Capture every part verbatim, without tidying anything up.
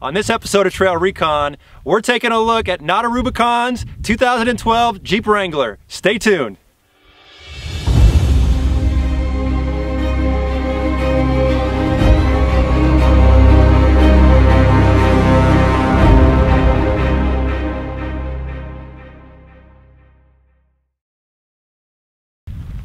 On this episode of Trail Recon, we're taking a look at NotaRubicon's two thousand twelve Jeep Wrangler. Stay tuned.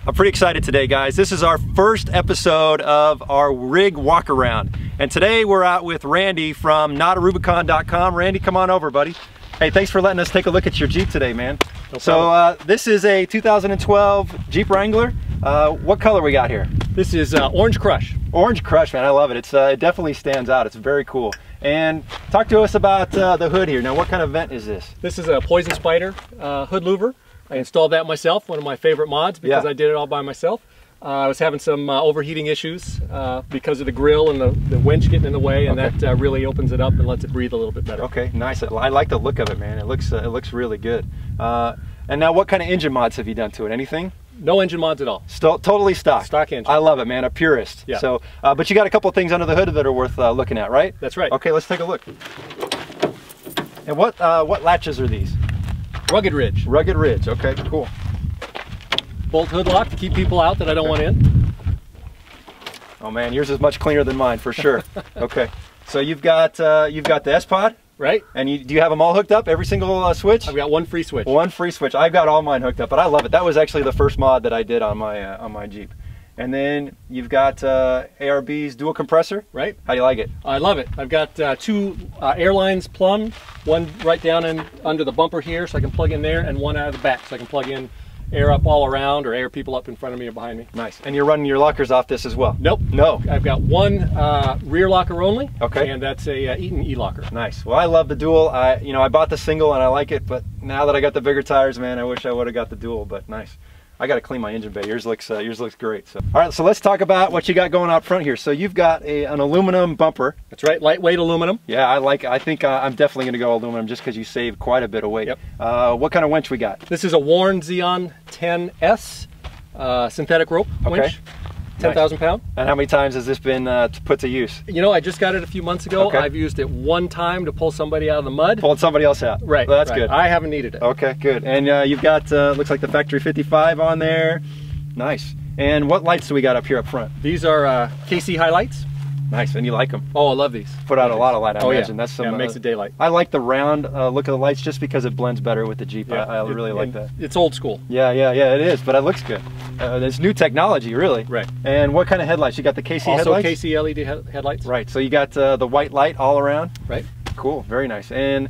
I'm pretty excited today, guys. This is our first episode of our rig walk around. And today we're out with Randy from Nota Rubicon dot com. Randy, come on over, buddy. Hey, thanks for letting us take a look at your Jeep today, man. No so uh, this is a two thousand twelve Jeep Wrangler. Uh, what color we got here? This is uh, Orange Crush. Orange Crush, man, I love it. It's, uh, it definitely stands out, it's very cool. And talk to us about uh, the hood here. Now, what kind of vent is this? This is a Poison Spyder uh, hood louver. I installed that myself, one of my favorite mods, because yeah. I did it all by myself. Uh, I was having some uh, overheating issues uh, because of the grill and the, the winch getting in the way, and okay. that uh, really opens it up and lets it breathe a little bit better. Okay, nice. I like the look of it, man. It looks uh, it looks really good. Uh, and now, what kind of engine mods have you done to it? Anything? No engine mods at all. Still, totally stock. Stock engine. I love it, man. A purist. Yeah. So, uh, but you got a couple of things under the hood that are worth uh, looking at, right? That's right. Okay, let's take a look. And what uh, what latches are these? Rugged Ridge. Rugged Ridge, okay, cool. Bolt hood lock to keep people out that I don't okay. want in. Oh man, yours is much cleaner than mine, for sure. Okay, so you've got uh, you've got the S pod. Right. And you, do you have them all hooked up, every single uh, switch? I've got one free switch. One free switch. I've got all mine hooked up, but I love it. That was actually the first mod that I did on my, uh, on my Jeep. And then you've got uh, A R B's dual compressor, right? How do you like it? I love it. I've got uh, two uh, airlines plumbed, one right down in under the bumper here so I can plug in there, and one out of the back so I can plug in air up all around or air people up in front of me or behind me. Nice. And you're running your lockers off this as well? Nope. No. I've got one uh, rear locker only, okay. and that's a uh, Eaton E-Locker. Nice. Well, I love the dual. I, you know, I bought the single and I like it, but now that I got the bigger tires, man, I wish I would have got the dual, but nice. I got to clean my engine bay. Yours looks uh, yours looks great. So, all right, so let's talk about what you got going out front here. So you've got a, an aluminum bumper. That's right, lightweight aluminum. Yeah, I like. I think uh, I'm definitely going to go aluminum just because you save quite a bit of weight. Yep. Uh, what kind of winch we got? This is a Warn Zeon ten S uh, synthetic rope winch. Okay. ten thousand nice. Pound. And how many times has this been uh, put to use? You know, I just got it a few months ago. Okay. I've used it one time to pull somebody out of the mud. Pulled somebody else out. Right. Well, that's right. good. I haven't needed it. Okay, good. And uh, you've got, uh, looks like the factory fifty-five on there. Nice. And what lights do we got up here up front? These are uh, K C High Lights. Nice, and you like them. Oh, I love these. Put out nice. a lot of light, I oh, imagine. Yeah. That's some, yeah, it makes uh, it daylight. I like the round uh, look of the lights just because it blends better with the Jeep. Yeah. I, I really it, like that. It's old school. Yeah, yeah, yeah, it is, but it looks good. Uh, it's new technology, really. Right. And what kind of headlights? You got the K C also headlights? Also K C L E D he headlights. Right, so you got uh, the white light all around. Right. Cool, very nice. And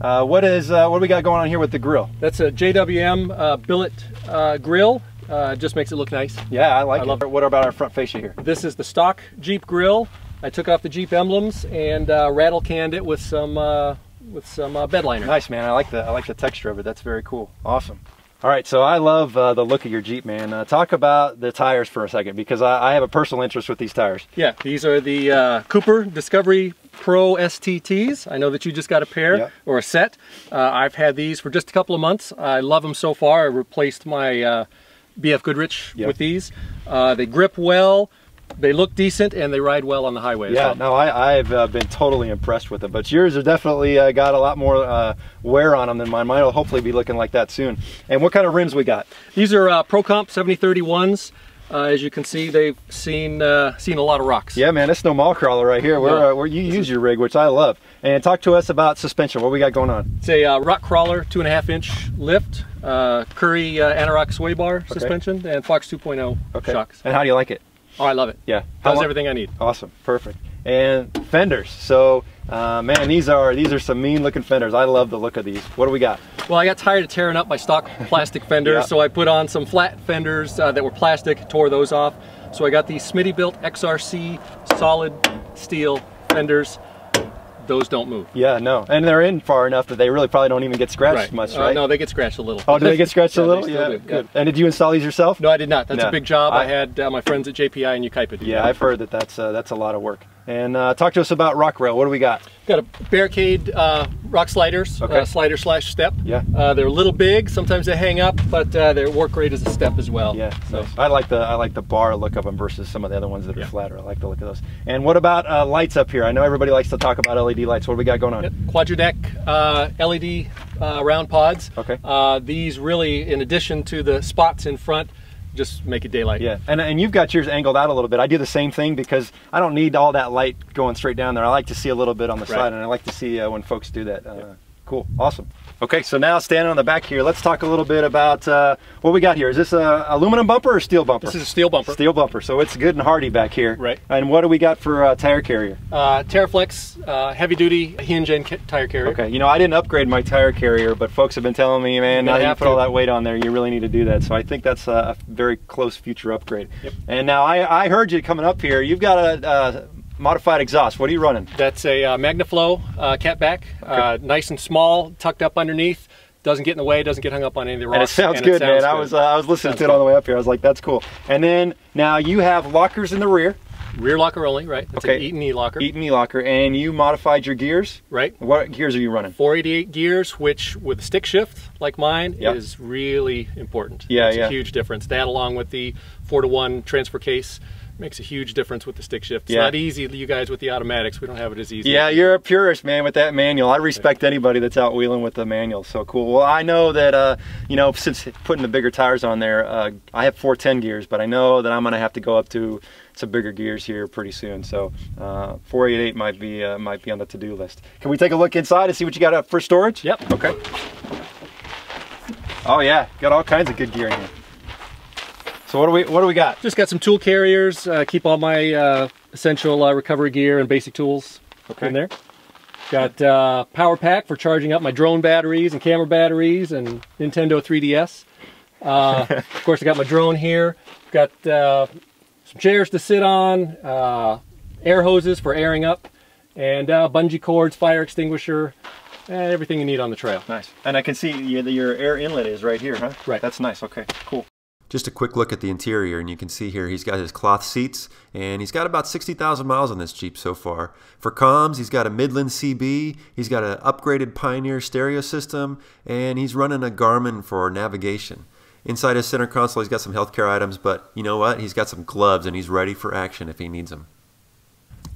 uh, what is uh, what do we got going on here with the grill? That's a J W M uh, billet uh, grill. Uh, just makes it look nice. Yeah, I like I it. Love it. What about our front fascia here? This is the stock Jeep grill. I took off the Jeep emblems and uh, rattle canned it with some uh, with some uh, bed liner. Nice, man. I like the I like the texture of it. That's very cool. Awesome. All right, so I love uh, the look of your Jeep, man. Uh, talk about the tires for a second because I, I have a personal interest with these tires. Yeah, these are the uh, Cooper Discovery Pro S T Ts. I know that you just got a pair yep. or a set. Uh, I've had these for just a couple of months. I love them so far. I replaced my Uh, B F Goodrich yep. with these. Uh, they grip well, they look decent, and they ride well on the highway as yeah, well. No, I, I've uh, been totally impressed with them, but yours are definitely uh, got a lot more uh, wear on them than mine. Mine will hopefully be looking like that soon. And what kind of rims we got? These are uh, Pro Comp seventy thirty-ones. Uh, as you can see, they've seen uh, seen a lot of rocks. Yeah, man, it's no mall crawler right here. Where, yeah. uh, where you use your rig, which I love. And talk to us about suspension. What we got going on? It's a uh, Rock Krawler, two and a half inch lift, uh, Curry uh, AntiRock sway bar okay. suspension, and Fox two point oh okay. shocks. And how do you like it? Oh, I love it. Yeah, how's everything I need? Awesome, perfect. And fenders. So, uh, man, these are these are some mean looking fenders. I love the look of these. What do we got? Well, I got tired of tearing up my stock plastic fenders, yeah. so I put on some flat fenders uh, that were plastic, tore those off. So I got these Smittybilt X R C solid steel fenders. Those don't move. Yeah, no. And they're in far enough that they really probably don't even get scratched right. much, right? Uh, no, they get scratched a little. Oh, do they get scratched yeah, a little? Yeah, do. Good. Yeah. And did you install these yourself? No, I did not. That's no. a big job. I, I had uh, my friends at J P I and Yukaipa do. Yeah, I've heard that that's, uh, that's a lot of work. And uh, talk to us about Rock Rail. What do we got? Got a Barricade uh, rock sliders, okay. uh, slider slash step. Yeah. Uh, they're a little big. Sometimes they hang up, but uh, their work rate is a step as well. Yeah. So nice. I like the I like the bar look of them versus some of the other ones that are yeah. flatter. I like the look of those. And what about uh, lights up here? I know everybody likes to talk about L E D lights. What do we got going on? Yep. Quadradeck uh, L E D uh, round pods. Okay. Uh, these really, in addition to the spots in front, just make it daylight. Yeah, and, and you've got yours angled out a little bit. I do the same thing because I don't need all that light going straight down there. I like to see a little bit on the right. side, and I like to see uh, when folks do that. Uh, yeah. Cool, awesome. Okay, so now standing on the back here, let's talk a little bit about uh, what we got here. Is this a aluminum bumper or steel bumper? This is a steel bumper. Steel bumper, so it's good and hardy back here. Right. And what do we got for uh, tire carrier? Uh, TeraFlex, uh, heavy duty hinge and tire carrier. Okay, you know, I didn't upgrade my tire carrier, but folks have been telling me, man, now that you put all that weight on there, you really need to do that. So I think that's a very close future upgrade. Yep. And now I, I heard you coming up here, you've got a... Uh, modified exhaust. What are you running? That's a uh, Magnaflow uh, catback. Okay. Uh, nice and small, tucked up underneath. Doesn't get in the way, doesn't get hung up on any of the rocks. And it sounds and good, it sounds man. Good. I was uh, I was listening sounds to it all the way up here. I was like, that's cool. And then now you have lockers in the rear. Rear locker only, right? That's okay. An Eaton E-Locker. Eaton E-Locker. And you modified your gears? Right. What gears are you running? four eighty-eight gears, which with a stick shift like mine yep. is really important. Yeah, it's yeah. a huge difference. That along with the four to one transfer case makes a huge difference with the stick shift. It's yeah. not easy, you guys with the automatics, we don't have it as easy. Yeah, you're a purist, man, with that manual. I respect anybody that's out wheeling with the manual, so cool. Well, I know that, uh, you know, since putting the bigger tires on there, uh, I have four ten gears, but I know that I'm gonna have to go up to some bigger gears here pretty soon, so uh, four eighty-eight might be, uh, might be on the to-do list. Can we take a look inside and see what you got up for storage? Yep. Okay. Oh yeah, got all kinds of good gear in here. So what do we what do we got? Just got some tool carriers. Uh, keep all my uh, essential uh, recovery gear and basic tools okay. in there. Got uh, power pack for charging up my drone batteries and camera batteries and Nintendo three D S. Uh, of course, I got my drone here. Got uh, some chairs to sit on, uh, air hoses for airing up, and uh, bungee cords, fire extinguisher. And everything you need on the trail. Nice. And I can see your, your air inlet is right here, huh? Right. That's nice. Okay. Cool. Just a quick look at the interior, and you can see here he's got his cloth seats, and he's got about sixty thousand miles on this Jeep so far. For comms, he's got a Midland C B, he's got an upgraded Pioneer stereo system, and he's running a Garmin for navigation. Inside his center console, he's got some healthcare items, but you know what? He's got some gloves, and he's ready for action if he needs them.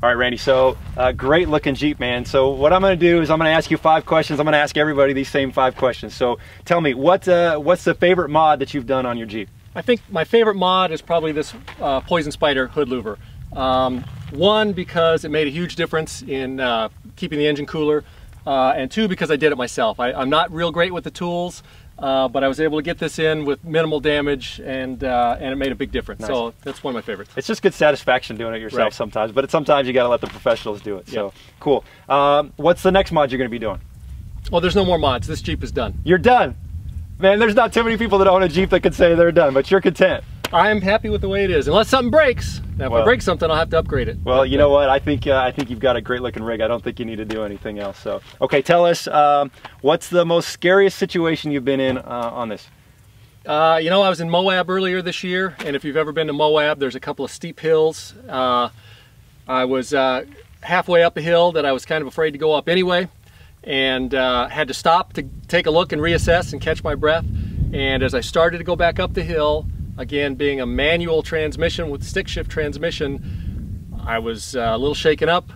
All right, Randy, so uh, great looking Jeep, man. So what I'm gonna do is I'm gonna ask you five questions. I'm gonna ask everybody these same five questions. So tell me, what, uh, what's the favorite mod that you've done on your Jeep? I think my favorite mod is probably this uh, Poison Spyder hood louver. Um, one, because it made a huge difference in uh, keeping the engine cooler, uh, and two, because I did it myself. I, I'm not real great with the tools, Uh, but I was able to get this in with minimal damage, and uh, and it made a big difference. Nice. So that's one of my favorites. It's just good satisfaction doing it yourself right. sometimes, but it's, sometimes you got to let the professionals do it. So yep. cool. Um, what's the next mod you're going to be doing? Well, there's no more mods. This Jeep is done. You're done, man. There's not too many people that own a Jeep that could say they're done, but you're content. I am happy with the way it is, unless something breaks. Now, if well, I break something, I'll have to upgrade it. Well, you know what? I think uh, I think you've got a great looking rig. I don't think you need to do anything else. So, okay, tell us um, what's the most scariest situation you've been in uh, on this? Uh, you know, I was in Moab earlier this year, and if you've ever been to Moab, there's a couple of steep hills. Uh, I was uh, halfway up a hill that I was kind of afraid to go up anyway, and uh, had to stop to take a look and reassess and catch my breath. And as I started to go back up the hill, again, being a manual transmission with stick shift transmission, I was uh, a little shaken up.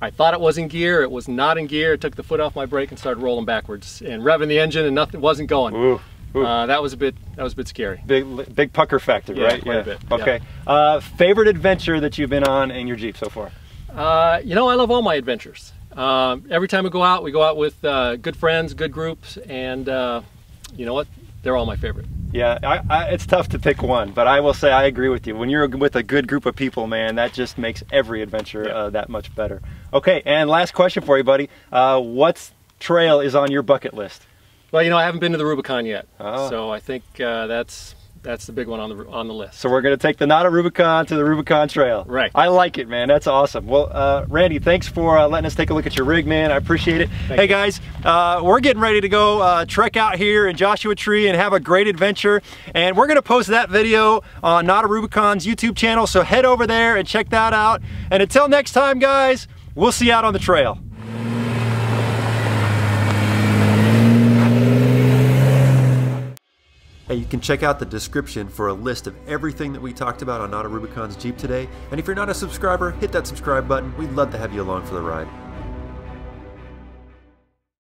I thought it was in gear. It was not in gear. I took the foot off my brake and started rolling backwards and revving the engine, and nothing wasn't going. Ooh, ooh. Uh, that was a bit. That was a bit scary. Big, big pucker factor, yeah, right? Quite yeah. a bit. Okay. Yeah. Uh, favorite adventure that you've been on in your Jeep so far? Uh, you know, I love all my adventures. Uh, every time we go out, we go out with uh, good friends, good groups, and uh, you know what? They're all my favorite. Yeah, I, I, it's tough to pick one, but I will say I agree with you. When you're with a good group of people, man, that just makes every adventure yeah. uh, that much better. Okay, and last question for you, buddy. Uh, what trail is on your bucket list? Well, you know, I haven't been to the Rubicon yet, oh. so I think uh, that's that's the big one on the on the list. So we're going to take the NotaRubicon to the Rubicon Trail. Right. I like it, man. That's awesome. Well, uh, Randy, thanks for uh, letting us take a look at your rig, man. I appreciate it. Thank hey, you. guys, uh, we're getting ready to go uh, trek out here in Joshua Tree and have a great adventure. And we're going to post that video on NotaRubicon's YouTube channel, so head over there and check that out. And until next time, guys, we'll see you out on the trail. And you can check out the description for a list of everything that we talked about on NotaRubicon's Jeep today. And if you're not a subscriber, hit that subscribe button. We'd love to have you along for the ride.